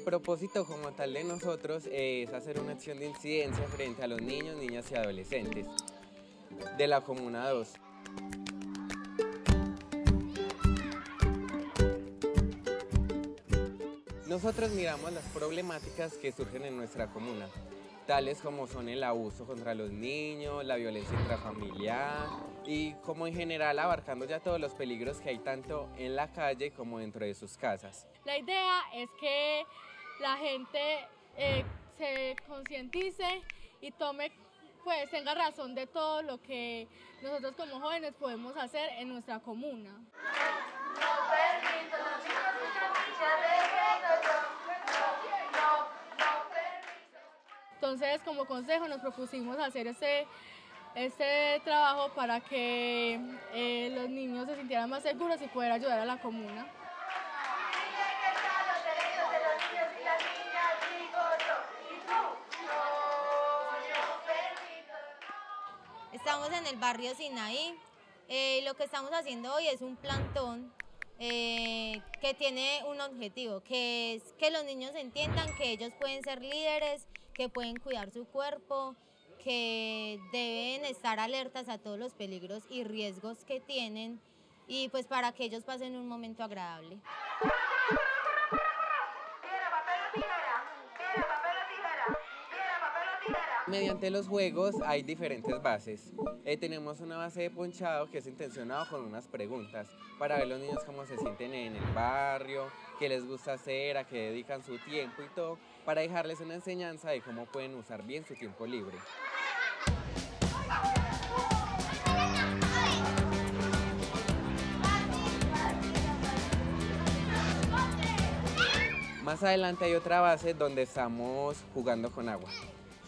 El propósito como tal de nosotros es hacer una acción de incidencia frente a los niños, niñas y adolescentes de la Comuna 2. Nosotros miramos las problemáticas que surgen en nuestra comuna, tales como son el abuso contra los niños, la violencia intrafamiliar y como en general abarcando ya todos los peligros que hay tanto en la calle como dentro de sus casas. La idea es que la gente se concientice y tome, pues tenga razón de todo lo que nosotros como jóvenes podemos hacer en nuestra comuna. Entonces, como consejo nos propusimos hacer este trabajo para que los niños se sintieran más seguros y poder ayudar a la comuna. Estamos en el barrio Sinaí. Lo que estamos haciendo hoy es un plantón que tiene un objetivo, que es que los niños entiendan que ellos pueden ser líderes, que pueden cuidar su cuerpo, que deben estar alertas a todos los peligros y riesgos que tienen y pues para que ellos pasen un momento agradable. Mediante los juegos hay diferentes bases. Tenemos una base de ponchado que es intencionado con unas preguntas para ver los niños cómo se sienten en el barrio, qué les gusta hacer, a qué dedican su tiempo y todo, para dejarles una enseñanza de cómo pueden usar bien su tiempo libre. Más adelante hay otra base donde estamos jugando con agua.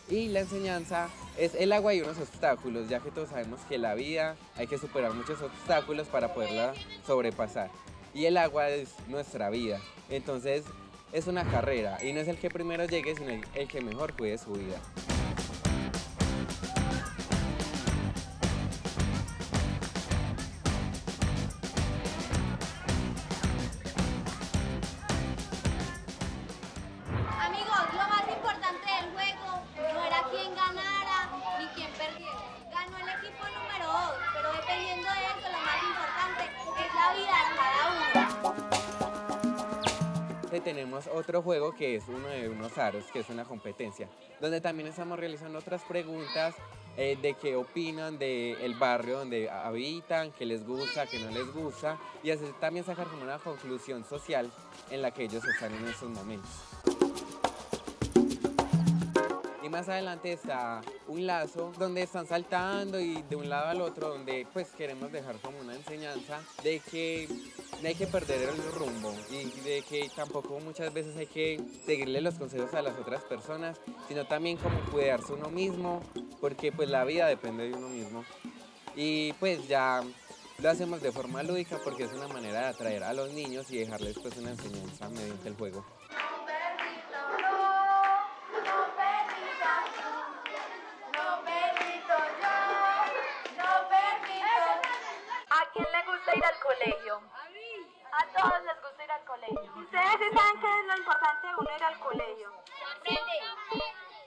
Y la enseñanza es el agua y unos obstáculos, ya que todos sabemos que la vida hay que superar muchos obstáculos para poderla sobrepasar. Y el agua es nuestra vida, entonces es una carrera y no es el que primero llegue, sino el que mejor cuide su vida. Tenemos otro juego que es uno de unos aros, que es una competencia, donde también estamos realizando otras preguntas de qué opinan del barrio donde habitan, qué les gusta, qué no les gusta, y así también sacar como una conclusión social en la que ellos están en estos momentos. Y más adelante está un lazo donde están saltando y de un lado al otro, donde pues queremos dejar como una enseñanza de que no hay que perder el rumbo y de que tampoco muchas veces hay que seguirle los consejos a las otras personas, sino también como cuidarse uno mismo, porque pues la vida depende de uno mismo. Y pues ya lo hacemos de forma lúdica porque es una manera de atraer a los niños y dejarles pues una enseñanza mediante el juego. ¿A quién le gusta ir al colegio? A todos les gusta ir al colegio. ¿Ustedes sí saben qué es lo importante de uno ir al colegio?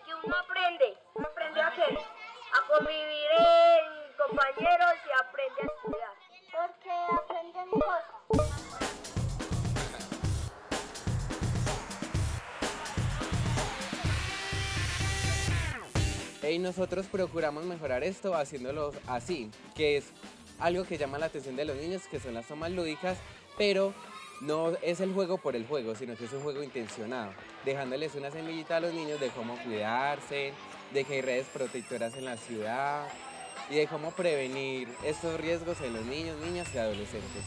Que uno aprende. ¿Aprende a qué? A convivir en compañeros y aprende a estudiar. Porque aprenden cosas. Y nosotros procuramos mejorar esto haciéndolo así, que es algo que llama la atención de los niños, que son las tomas lúdicas, pero no es el juego por el juego, sino que es un juego intencionado, dejándoles una semillita a los niños de cómo cuidarse, de que hay redes protectoras en la ciudad y de cómo prevenir estos riesgos en los niños, niñas y adolescentes.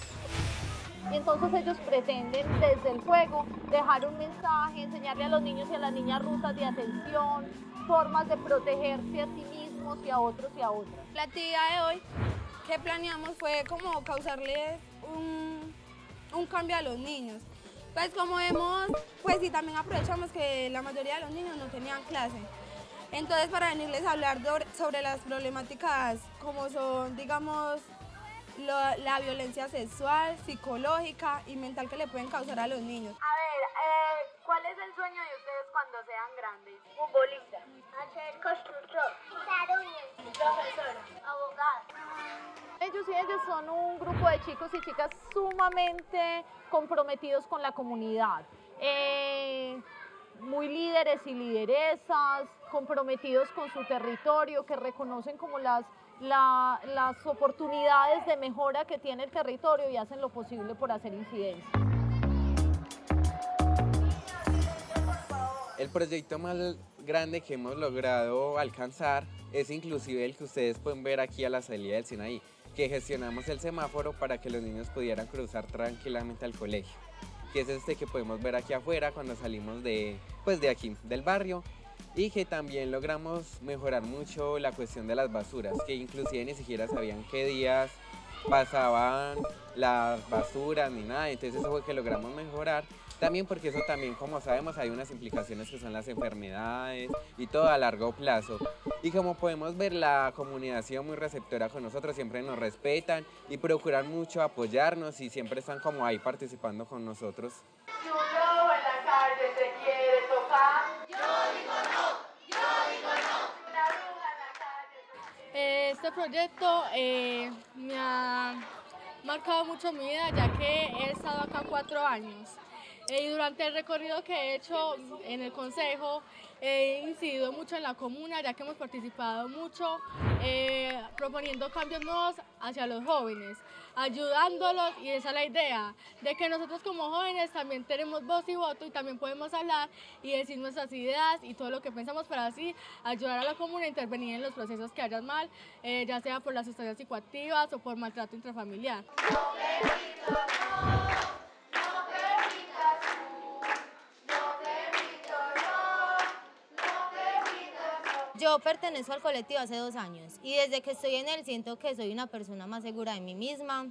Y entonces ellos pretenden desde el juego dejar un mensaje, enseñarle a los niños y a las niñas rutas de atención, formas de protegerse a sí mismos y a otros y a otras. La actividad de hoy que planeamos fue como causarles un cambio a los niños. Pues como vemos, pues sí, también aprovechamos que la mayoría de los niños no tenían clase. Entonces para venirles a hablar sobre las problemáticas como son, digamos, la violencia sexual, psicológica y mental que le pueden causar a los niños. A ver, ¿cuál es el sueño sueño de ustedes cuando sean grandes? Futbolista. Hacer constructor. Ser un profesora. Abogado. Ellos y ellas son un grupo de chicos y chicas sumamente comprometidos con la comunidad. Muy líderes y lideresas, comprometidos con su territorio, que reconocen como las oportunidades de mejora que tiene el territorio y hacen lo posible por hacer incidencia. El proyecto más grande que hemos logrado alcanzar es inclusive el que ustedes pueden ver aquí a la salida del Sinaí, que gestionamos el semáforo para que los niños pudieran cruzar tranquilamente al colegio, que es este que podemos ver aquí afuera cuando salimos de aquí, del barrio, y que también logramos mejorar mucho la cuestión de las basuras, que inclusive ni siquiera sabían qué días pasaban las basuras ni nada, entonces eso fue que logramos mejorar, también porque eso también, como sabemos, hay unas implicaciones que son las enfermedades y todo a largo plazo, y como podemos ver, la comunidad ha sido muy receptora con nosotros, siempre nos respetan y procuran mucho apoyarnos y siempre están como ahí participando con nosotros. Si un lobo en la calle te quiere tocar, este proyecto me ha marcado mucho mi vida, ya que he estado acá 4 años y durante el recorrido que he hecho en el consejo he incidido mucho en la comuna, ya que hemos participado mucho proponiendo cambios nuevos hacia los jóvenes, ayudándolos, y esa es la idea, de que nosotros como jóvenes también tenemos voz y voto y también podemos hablar y decir nuestras ideas y todo lo que pensamos para así ayudar a la comuna a intervenir en los procesos que hayan mal, ya sea por las sustancias psicoactivas o por maltrato intrafamiliar. Yo pertenezco al colectivo hace 2 años y desde que estoy en él siento que soy una persona más segura de mí misma,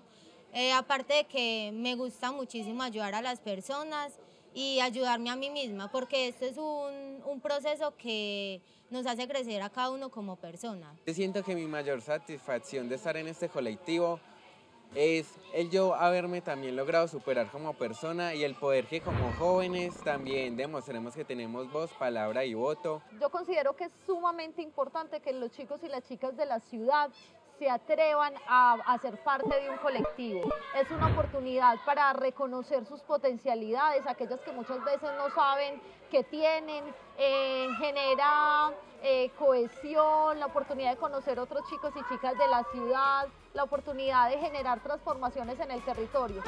aparte de que me gusta muchísimo ayudar a las personas y ayudarme a mí misma, porque esto es un proceso que nos hace crecer a cada uno como persona. Yo siento que mi mayor satisfacción de estar en este colectivo es el yo haberme también logrado superar como persona y el poder que como jóvenes también demostremos que tenemos voz, palabra y voto. Yo considero que es sumamente importante que los chicos y las chicas de la ciudad se atrevan a ser parte de un colectivo. Es una oportunidad para reconocer sus potencialidades, aquellas que muchas veces no saben que tienen, genera cohesión, la oportunidad de conocer otros chicos y chicas de la ciudad, la oportunidad de generar transformaciones en el territorio.